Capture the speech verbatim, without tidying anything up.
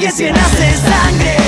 calle se nace sangre.